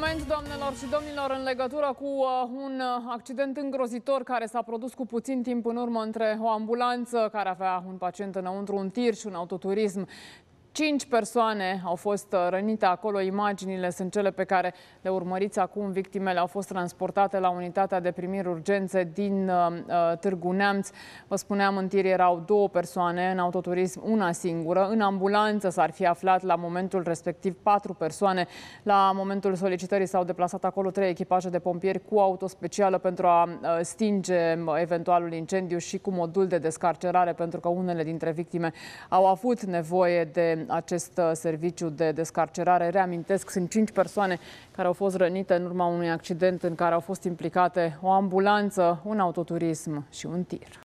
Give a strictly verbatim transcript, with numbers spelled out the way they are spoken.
moment, doamnelor și domnilor, în legătură cu un accident îngrozitor care s-a produs cu puțin timp în urmă între o ambulanță care avea un pacient înăuntru, un tir și un autoturism. Cinci persoane au fost rănite acolo, imaginile sunt cele pe care le urmăriți acum. Victimele au fost transportate la unitatea de primiri urgențe din uh, Târgu Neamț. Vă spuneam, în tir erau două persoane, în autoturism una singură. În ambulanță s-ar fi aflat la momentul respectiv patru persoane. La momentul solicitării s-au deplasat acolo trei echipaje de pompieri cu auto specială pentru a stinge eventualul incendiu și cu modul de descarcerare, pentru că unele dintre victime au avut nevoie de acest serviciu de descarcerare. Reamintesc, sunt cinci persoane care au fost rănite în urma unui accident în care au fost implicate o ambulanță, un autoturism și un tir.